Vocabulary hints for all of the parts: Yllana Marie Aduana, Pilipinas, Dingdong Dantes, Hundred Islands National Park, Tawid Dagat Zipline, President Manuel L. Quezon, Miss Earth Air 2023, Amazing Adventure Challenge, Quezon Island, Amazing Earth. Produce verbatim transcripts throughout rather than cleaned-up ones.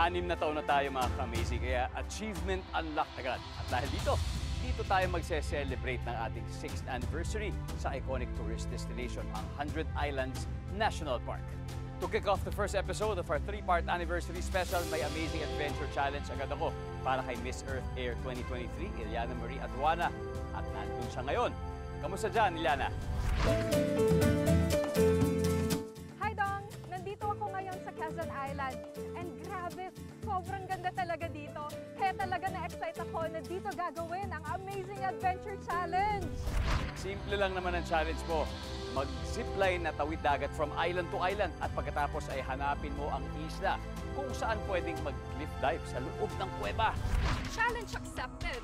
Anim na taon na tayo mga ka-amazing, kaya achievement unlocked agad. At dahil dito, dito tayo magse-celebrate ng ating sixth anniversary sa iconic tourist destination, ang Hundred Islands National Park. To kick off the first episode of our three-part anniversary special, may Amazing Adventure Challenge agad ako para kay Miss Earth Air twenty twenty-three, Yllana Marie Aduana. At nandun siya ngayon. Kamusta dyan, Yllana? Hi, Dong! Nandito ako ngayon sa Quezon Island. And grabe, sobrang ganda talaga dito. Kaya talaga na-excite ako na dito gagawin ang Amazing Adventure Challenge. Simple lang naman ang challenge mo. Mag-zipline na tawid dagat from island to island at pagkatapos ay hanapin mo ang isla kung saan pwedeng mag-cliff dive sa loob ng kuweba. Challenge accepted!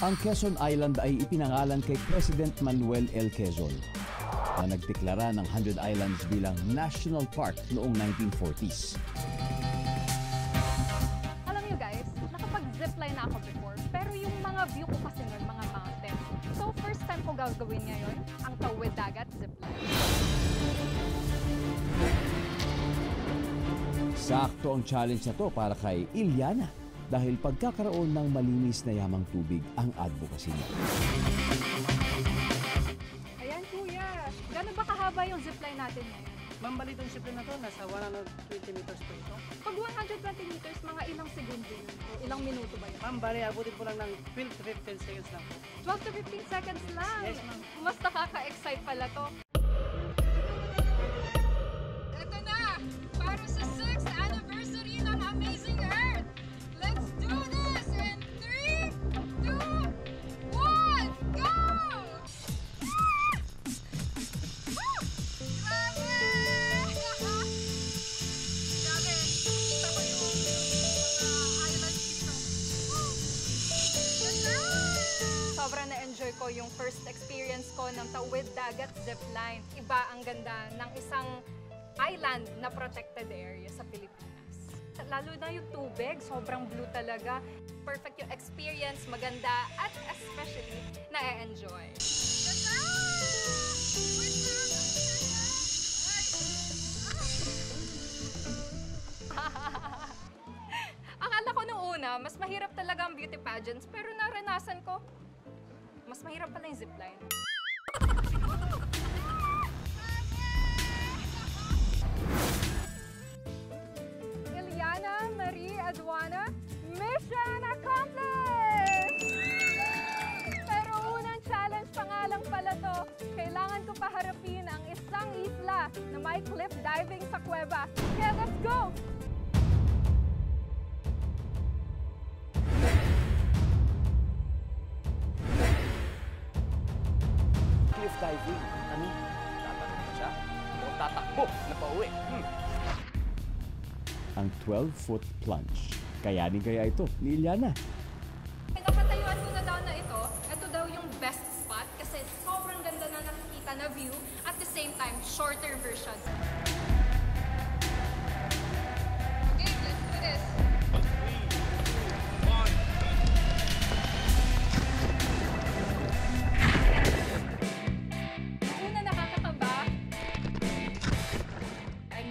Ang Quezon Island ay ipinangalan kay President Manuel L. Quezon na nagdeklara ng Hundred Islands bilang National Park noong nineteen forties. Alam niyo guys, nakapag-zipline na ako before pero yung mga view ko kasi nun, mga mountains. So first time ko gagawin ngayon ang Tawid Dagat Zipline. Sakto ang challenge na to para kay Yllana dahil pagkakaroon ng malinis na yamang tubig ang advocacy niya. Ayan kuya, gano'n ba kahaba yung zipline natin ngayon? Ma'am, bali itong zipline na to, nasa one hundred twenty meters po ito. Pag one hundred twenty meters, mga ilang segundo yun? O ilang minuto ba yun? Ma'am, bali, abutin po lang ng twelve to fifteen seconds lang po. twelve to fifteen seconds lang? Yes, ma'am. Mas nakaka-excite pala to. Ito na! Para sa sixth anniversary ng Amazing Earth! Let's do this in three, two, one, go! Sobrang na-enjoy ko yung first experience ko ng Tawid Dagat Zipline. Iba ang ganda ng isang island na protected area sa Pilipinas. Lalo na yung tubig, sobrang blue talaga. Perfect yung experience, maganda at especially na-enjoy. Akala ko nung una, mas mahirap talaga ang beauty pageants pero naranasan ko. Mas mahirap pala yung zipline. Yllana Marie Aduana, mission accomplished! Pero unang challenge pa nga lang pala to. Kailangan ko paharapin ang isang isla na may cliff diving sa kuweba. Kaya let's go! Cliff diving? Ano? Tatakbo ba siya? O tatakbo na pauwi? Hmm. Ang twelve-foot plunge. Kayanin kaya ito ni Yllana. Nakatayuan ko na daw na ito. Ito daw yung best spot kasi sobrang ganda na nakikita na view at the same time, shorter version. Okay, let's do this.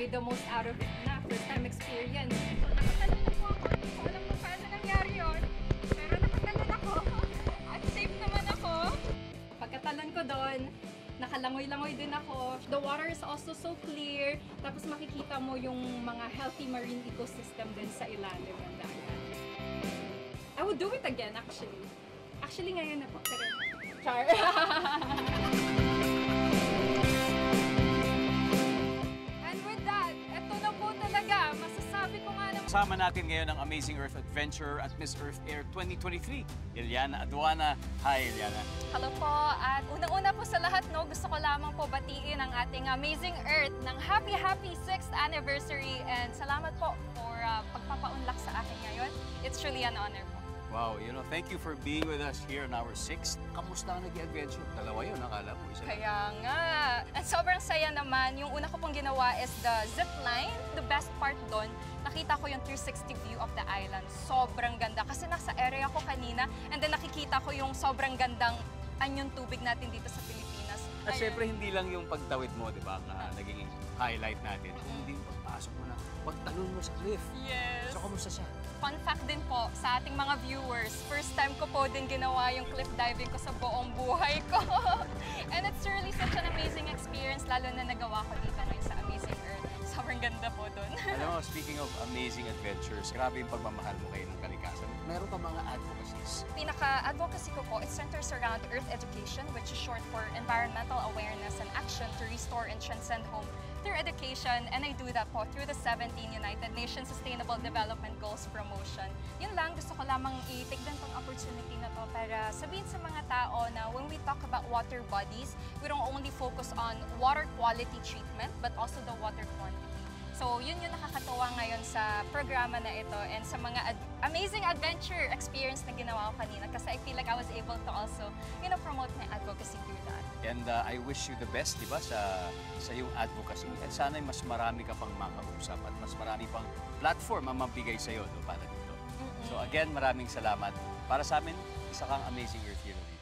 The most out of it na first time experience. So, nakatalanan po ako. Hindi ko alam kung paano nangyari yun. Pero nakatalanan ako. At safe naman ako. Pagkatalan ko doon, nakalangoy-langoy din ako. The water is also so clear. Tapos makikita mo yung mga healthy marine ecosystem din sa ilalim ng dagat. I would do it again actually. Actually ngayon na po. Char! Kasama natin ngayon ang Amazing Earth Adventure at Miss Earth Air twenty twenty-three, Yllana Aduana. Hi, Yllana. Hello po. At unang-una po sa lahat, no, gusto ko lamang po batiin ang ating Amazing Earth ng happy, happy sixth anniversary. And salamat po for uh, pagpapaunlak sa akin ngayon. It's truly an honor po. Wow, you know, thank you for being with us here in our sixth. Kamusta ang nag-adventure? Dalawa yun, nakala mo. Isa Kaya nga. At sobrang saya naman. Yung una ko pong ginawa is the zip line. The best part doon, nakita ko yung three sixty view of the island. Sobrang ganda. Kasi nasa area ko kanina. And then nakikita ko yung sobrang gandang anyong tubig natin dito sa Pilipinas. At syempre, hindi lang yung pagtawid mo, di ba? Na naging highlight natin. Kung hindi mo pagpasok mo na, pagtalon mo sa cliff. Yes. So, kamusta siya? Fun fact din po sa ating mga viewers, first time ko po din ginawa yung cliff diving ko sa buong buhay ko. And it's really such an amazing experience, lalo na nagawa ko dito ngayon sa Amazing Earth. Sobrang ganda po doon. Alam mo, speaking of amazing adventures, grabe yung pagmamahal mo kayo ng kalikasan. Meron pa mga advocacies? Pinaka-advocacy ko po, it centers around Earth Education, which is short for Environmental Awareness and Action to Restore and Transcend Home through education, and I do that po through the seventeen United Nations Sustainable Development Goals Promotion. Yun lang, gusto ko lamang i-tignan tong opportunity na to para sabihin sa mga tao na when we talk about water bodies, we don't only focus on water quality treatment, but also the water quantity. So yun yung nakakatawa ngayon sa programa na ito and sa mga ad amazing adventure experience na ginawa ko kanina kasi I feel like I was able to also, you know, promote my advocacy through that. And uh, I wish you the best, di ba, sa, sa iyong advocacy. At sana'y mas marami ka pang makausap at mas marami pang platform ang mabigay sa iyo, no, para dito. Mm-hmm. So again, maraming salamat. Para sa amin, isa kang Amazing Earth Hero.